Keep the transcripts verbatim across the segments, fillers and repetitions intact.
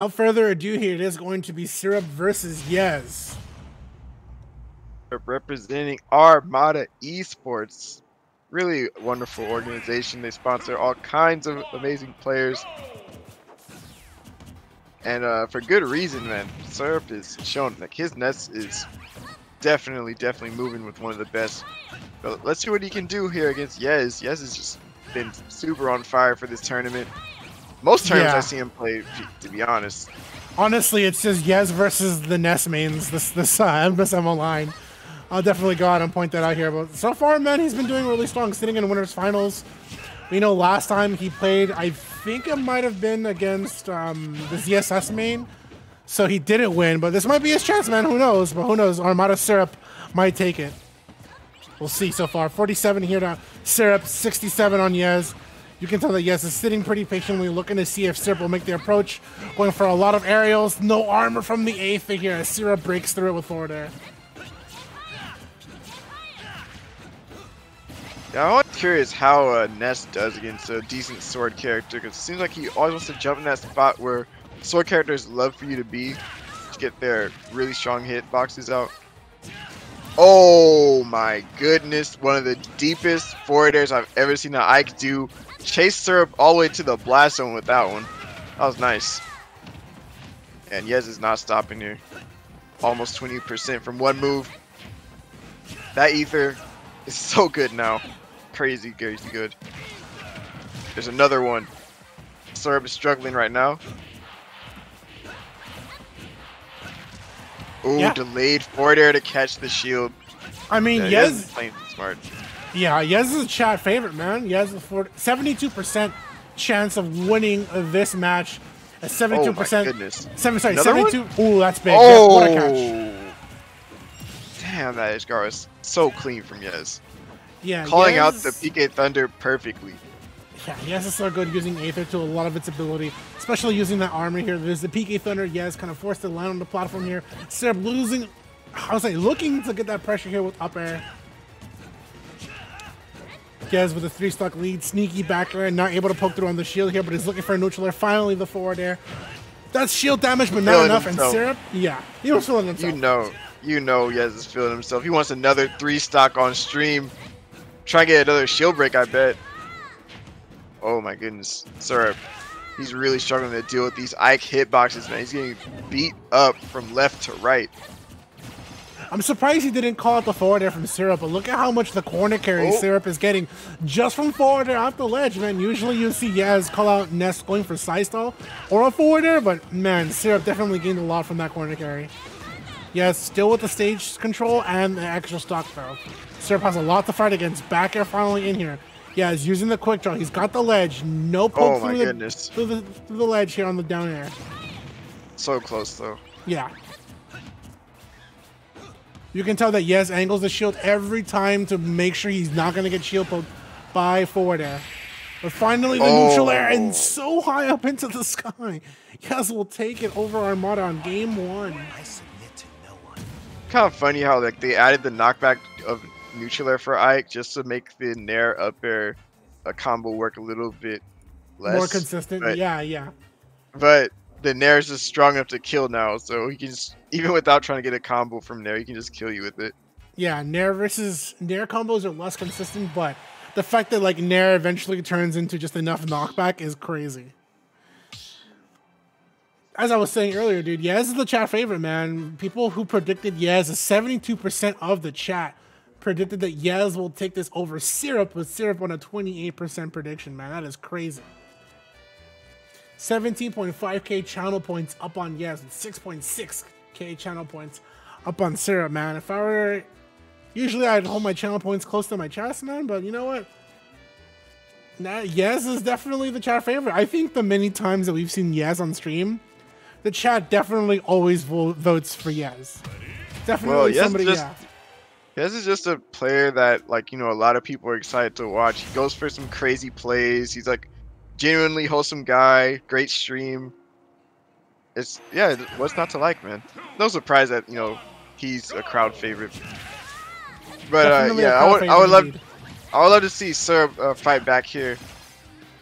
Without further ado, here it is going to be Syrup versus Yez. Representing Armada Esports, really wonderful organization. They sponsor all kinds of amazing players, and uh, for good reason, man. Syrup is shown like his Ness is definitely, definitely moving with one of the best. But let's see what he can do here against Yez. Yez has just been super on fire for this tournament. Most times yeah. I see him play, to be honest. Honestly, it's just Yez versus the Ness mains, this this uh, M O line. I'll definitely go out and point that out here. But so far, man, he's been doing really strong, sitting in winners finals. We know last time he played, I think it might have been against um, the Z S S main. So he didn't win, but this might be his chance, man. Who knows? But who knows? Armada Syrup might take it. We'll see so far. forty-seven here to Syrup, sixty-seven on Yez. You can tell that Yez is sitting pretty patiently, looking to see if Syrup will make the approach. Going for a lot of aerials. No armor from the A figure as Syrup breaks through it with forward air. Yeah, I'm curious how uh, Ness does against a decent sword character, because it seems like he always wants to jump in that spot where sword characters love for you to be to get their really strong hit boxes out. Oh my goodness, one of the deepest forward airs I've ever seen that Ike do. Chase Syrup all the way to the blast zone with that one. That was nice. And Yez is not stopping here. Almost twenty percent from one move. That Aether is so good now. Crazy, crazy good. There's another one. Syrup is struggling right now. Oh, yeah. Delayed forward air to catch the shield. I mean, yeah, Yez is playing smart. Yeah, Yez is a chat favorite, man. Yez is seventy-two percent chance of winning this match. A seventy-two percent. Oh my goodness. Seven, sorry, seventy-two. Ooh, that's big. Oh, yeah, what a catch. Damn, that edge guard is so clean from Yez. Yeah, calling Yez out the P K Thunder perfectly. Yeah, Yez is so good using Aether to a lot of its ability, especially using that armor here. There's the P K Thunder. Yez kind of forced the line on the platform here. Syrup losing, I was like looking to get that pressure here with up air. Yez with a three stock lead, sneaky back air, not able to poke through on the shield here, but he's looking for a neutral air. Finally, the forward air. That's shield damage, but not enough. Himself. And Syrup, yeah, he was feeling himself. You know, you know, Yez is feeling himself. He wants another three stock on stream. Try and get another shield break, I bet. Oh my goodness, Syrup, he's really struggling to deal with these Ike hitboxes, man. He's getting beat up from left to right. I'm surprised he didn't call out the forward air from Syrup, but look at how much the corner carry oh. Syrup is getting just from forward air off the ledge, man. Usually you see Yez call out Ness going for side stall or a forward air, but man, Syrup definitely gained a lot from that corner carry. Yez still with the stage control and the extra stock throw. Syrup has a lot to fight against. Back air finally in here. Yeah, he's using the quick draw. He's got the ledge. No poke oh through, the, through, the, through the ledge here on the down air. So close, though. Yeah. You can tell that Yez angles the shield every time to make sure he's not going to get shield poked by forward air. But finally, the oh. neutral air, and so high up into the sky. Yez will take it over Armada on game one. I submit to no one. Kind of funny how like they added the knockback of neutral air for Ike just to make the Nair up air a combo work a little bit less. More consistent, but, yeah, yeah. But the Nair is just strong enough to kill now, so he can just, even without trying to get a combo from Nair, he can just kill you with it. Yeah, Nair versus Nair combos are less consistent, but the fact that like Nair eventually turns into just enough knockback is crazy. As I was saying earlier, dude, Yez is the chat favorite, man. People who predicted Yez is seventy-two percent of the chat predicted that Yez will take this over Syrup, with Syrup on a twenty-eight percent prediction, man. That is crazy. seventeen point five K channel points up on Yez, and six point six K channel points up on Syrup, man. If I were... Usually I'd hold my channel points close to my chest, man, but you know what? Now, Yez is definitely the chat favorite. I think the many times that we've seen Yez on stream, the chat definitely always vo votes for Yez. Definitely well, yes, somebody, just yeah. This is just a player that, like, you know, a lot of people are excited to watch. He goes for some crazy plays. He's, like, genuinely wholesome guy. Great stream. It's, yeah, what's not to like, man? No surprise that, you know, he's a crowd favorite. But, uh, yeah, I would, I would love I would love to see Syrup uh, fight back here.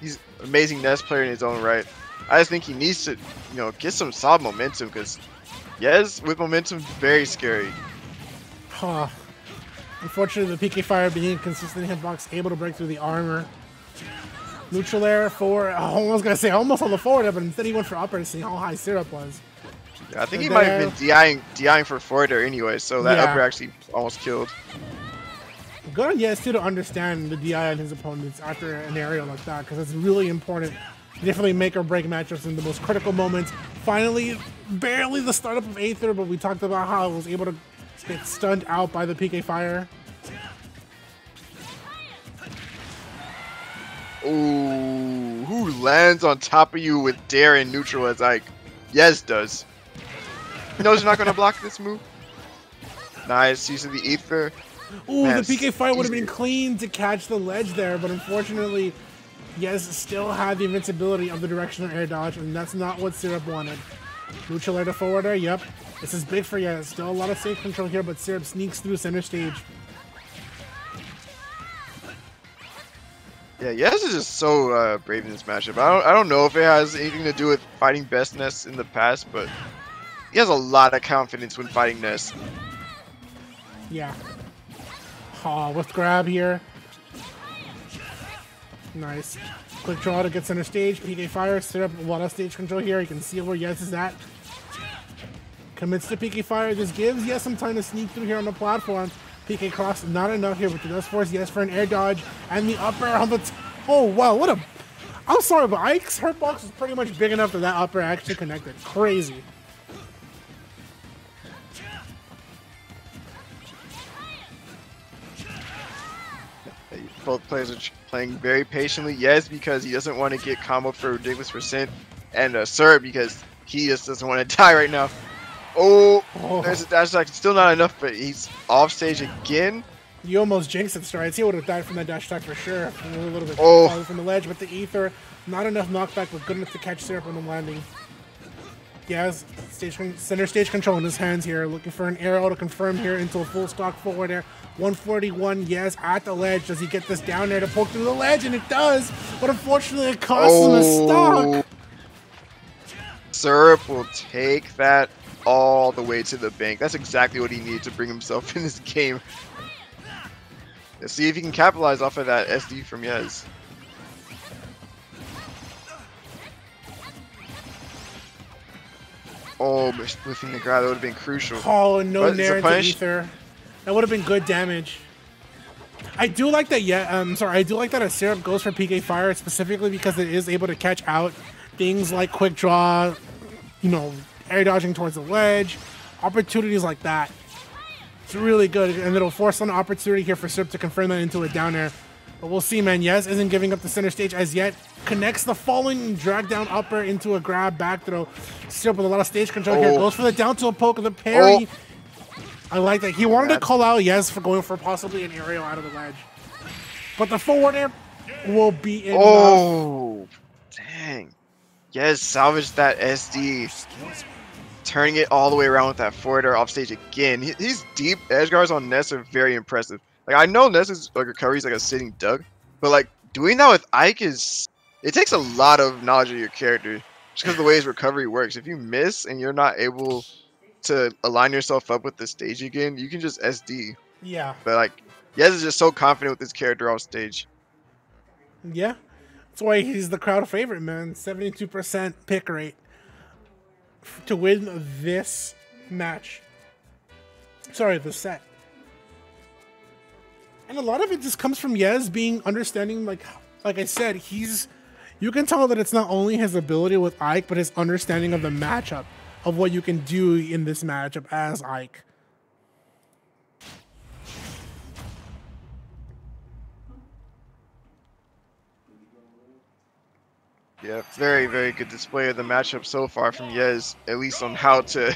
He's an amazing Ness player in his own right. I just think he needs to, you know, get some solid momentum, because Yez with momentum, very scary. Huh. Unfortunately, the P K Fire being consistent hitbox, able to break through the armor. Neutral air for, oh, I was going to say almost on the forward air, but instead he went for upper to see how high Syrup was. Yeah, I think and he might have been DIing, DIing for forward air anyway, so that yeah. upper actually almost killed. Good on Yez too to understand the D I on his opponents after an aerial like that, because it's really important. Definitely make or break matchups in the most critical moments. Finally, barely the startup of Aether, but we talked about how it was able to get stunned out by the P K Fire. Ooh, who lands on top of you with dare and neutral as Ike? Yez does. He knows you're not going to block this move. Nice use of the Aether. Ooh, Man, the P K Fire would have been clean to catch the ledge there, but unfortunately, Yez still had the invincibility of the directional air dodge, and that's not what Syrup wanted. Neutral air to forward air, yep. This is big for Yez. Still a lot of safe control here, but Syrup sneaks through center stage. Yeah, Yez is just so uh, brave in this matchup. I don't, I don't know if it has anything to do with fighting best Ness in the past, but he has a lot of confidence when fighting Ness. Yeah. Oh, with grab here. Nice. Quick draw to get center stage. P K Fire, Syrup, a lot of stage control here. You can see where Yez is at. Commits to P K Fire. This gives Yez some time to sneak through here on the platform. P K Cross, not enough here, but it does force Yez for an air dodge. And the upper on the... Oh, wow, what a... I'm sorry, but Ike's hurtbox is pretty much big enough that that upper actually connected. Crazy. Both players are playing very patiently. Yez because he doesn't want to get comboed for a ridiculous percent, and uh, Syrup because he just doesn't want to die right now. Oh, oh. There's a dash attack. Still not enough, but he's off stage again. You almost jinxed it, Strides. He would have died from that dash attack for sure. A little bit oh. from the ledge, but the Aether, not enough knockback, but good enough to catch Syrup on the landing. Yez, stage center stage control in his hands here, looking for an arrow to confirm here into a full stock forward air. one forty-one, Yez at the ledge. Does he get this down there to poke through the ledge? And it does, but unfortunately it costs oh. him a stock. Syrup will take that all the way to the bank. That's exactly what he needs to bring himself in this game. Let's see if he can capitalize off of that S D from Yez. Oh, whiffing the grab, that would have been crucial. Oh, no nair into Aether. That would have been good damage. I do like that. Yeah, I'm um, sorry. I do like that a Syrup goes for P K Fire specifically because it is able to catch out things like quick draw, you know, air dodging towards the ledge, opportunities like that. It's really good, and it'll force an opportunity here for Syrup to confirm that into a down air. But we'll see, man. Yez isn't giving up the center stage as yet. Connects the falling drag down upper into a grab back throw. Syrup with a lot of stage control oh. here. Goes for the down tilt poke of the parry. Oh. I like that. He wanted to call out Yez for going for possibly an aerial out of the ledge. But the forward air will be enough. Oh, dang. Yez salvaged that S D. Turning it all the way around with that forward air off stage again. He, he's deep. Edge guards on Ness are very impressive. Like, I know Ness's like recovery is like a sitting duck, but like doing that with Ike is, it takes a lot of knowledge of your character just because of the way his recovery works. If you miss and you're not able to align yourself up with the stage again, you can just S D. Yeah. But like, Yez is just so confident with his character off stage. Yeah, that's why he's the crowd favorite, man. seventy-two percent pick rate to win this match. Sorry, the set. And a lot of it just comes from Yez being understanding, like like I said, he's, you can tell that it's not only his ability with Ike, but his understanding of the matchup, of what you can do in this matchup as Ike. Yeah, very, very good display of the matchup so far from Yez, at least on how to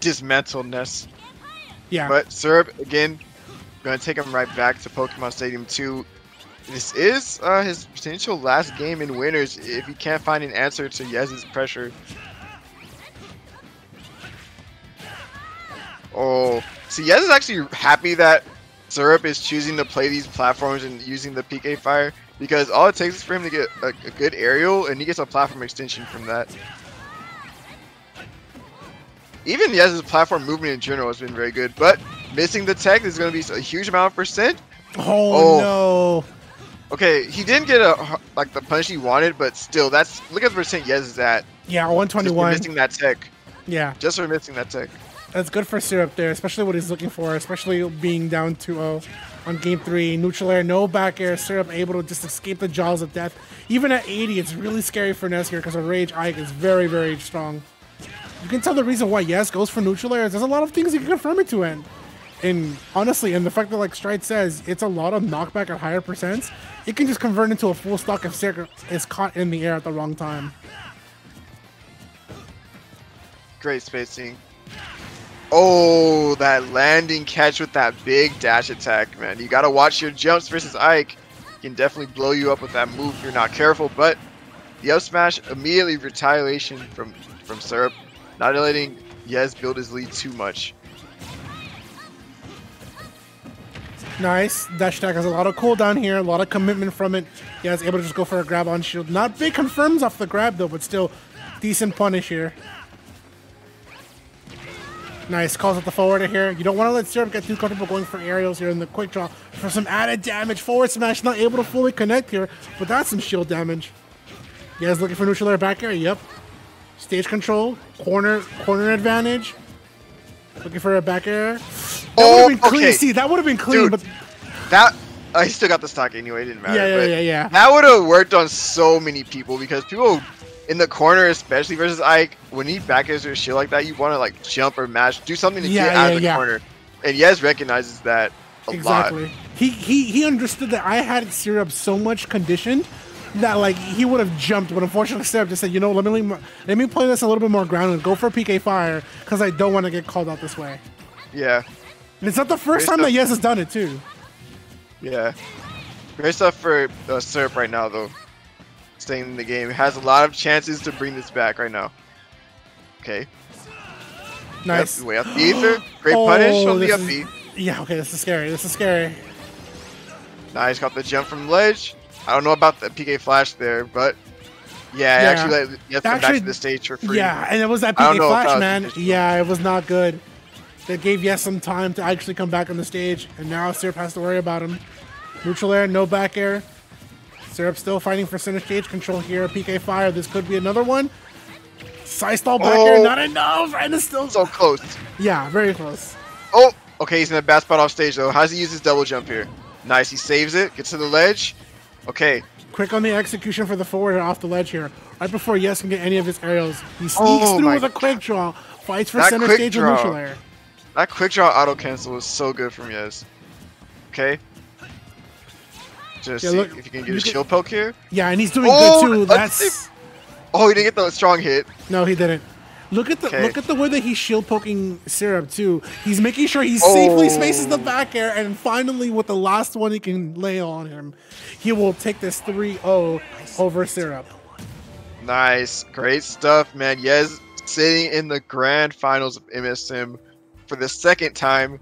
dismantle Ness. Yeah. But Syrup, again, going to take him right back to Pokemon Stadium two. This is uh, his potential last game in winners if he can't find an answer to Yez's pressure. Oh, so Yez is actually happy that Syrup is choosing to play these platforms and using the P K Fire because all it takes is for him to get a, a good aerial, and he gets a platform extension from that. Even Yez's platform movement in general has been very good, but missing the tech is going to be a huge amount of percent. Oh, oh no! Okay, he didn't get a like the punch he wanted, but still, that's look at the percent Yez is at. Yeah, one twenty-one. Just for missing that tech. Yeah, just for missing that tech. That's good for Syrup there, especially what he's looking for, especially being down two zero on game three. Neutral air, no back air. Syrup able to just escape the jaws of death. Even at eighty, it's really scary for Ness here because of Rage Ike is very, very strong. You can tell the reason why Yes goes for neutral airs. There's a lot of things you can confirm it to end. And honestly, and the fact that, like Stride says, it's a lot of knockback at higher percents, it can just convert into a full stock if Syrup is caught in the air at the wrong time. Great spacing. Oh, that landing catch with that big dash attack, man. You got to watch your jumps versus Ike. He can definitely blow you up with that move if you're not careful, but the up smash, immediately retaliation from, from Syrup, not letting Yez build his lead too much. Nice. Dash attack has a lot of cooldown here, a lot of commitment from it. Yez able to just go for a grab on shield. Not big confirms off the grab, though, but still decent punish here. Nice, calls out the forwarder here. You don't want to let Syrup get too comfortable going for aerials here in the quick draw for some added damage. Forward smash, not able to fully connect here, but that's some shield damage. Yez looking for neutral air back air, yep. Stage control, corner corner advantage. Looking for a back air. That oh, would have been clean, okay. See, that would have been clean. Dude, but that, I uh, still got the stock anyway, it didn't matter. Yeah, yeah, but yeah, yeah. That would have worked on so many people because people... in the corner, especially versus Ike, when he back airs or shit like that, you want to like jump or mash, do something to yeah, get out yeah, of the yeah. corner. And Yez recognizes that a exactly. lot. He he he understood that I had Syrup so much conditioned that like he would have jumped, but unfortunately Syrup just said, you know, let me let me play this a little bit more grounded and go for P K Fire because I don't want to get called out this way. Yeah. And it's not the first Great time stuff. that Yez has done it too. Yeah. Great stuff for uh, Syrup right now though. Staying in the game. It has a lot of chances to bring this back right now. Okay. Nice. Way up the Aether. Great oh, punish on the up B. Yeah, okay, this is scary. This is scary. Nice. Got the jump from ledge. I don't know about the P K Flash there, but yeah, yeah. It actually let you have to come back to the stage for free. Yeah, and it was that P K Flash, man. Yeah, it was not good. That gave Yes some time to actually come back on the stage, and now Syrup has to worry about him. Neutral air, no back air. Syrup still fighting for center stage control here. P K Fire, this could be another one. Systall back here, oh, not enough, and it's still so close. Yeah, very close. Oh, okay, he's in a bad spot off stage though. How does he use his double jump here? Nice, he saves it, gets to the ledge. Okay. Quick on the execution for the forwarder off the ledge here. Right before Yes can get any of his aerials, he sneaks oh, through with a quick draw, fights for that center stage draw. with neutral air. That quick draw auto cancel was so good from Yes. Okay. Just yeah, see look, if you can get a shield poke here. Yeah, and he's doing oh, good too. That's oh, he didn't get the strong hit. No, he didn't. Look at the okay. look at the way that he's shield poking Syrup too. He's making sure he oh. safely spaces the back air, and finally with the last one he can lay on him, he will take this three zero over Syrup. Nice, great stuff, man. Yez sitting in the grand finals of M S M for the second time,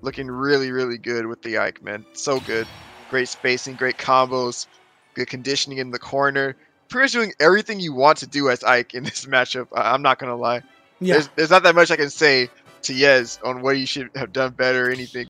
looking really, really good with the Ike, man. So good. Great spacing, great combos, good conditioning in the corner. Pretty much doing everything you want to do as Ike in this matchup. I I'm not going to lie. Yeah. There's, there's not that much I can say to Yez on what he should have done better or anything.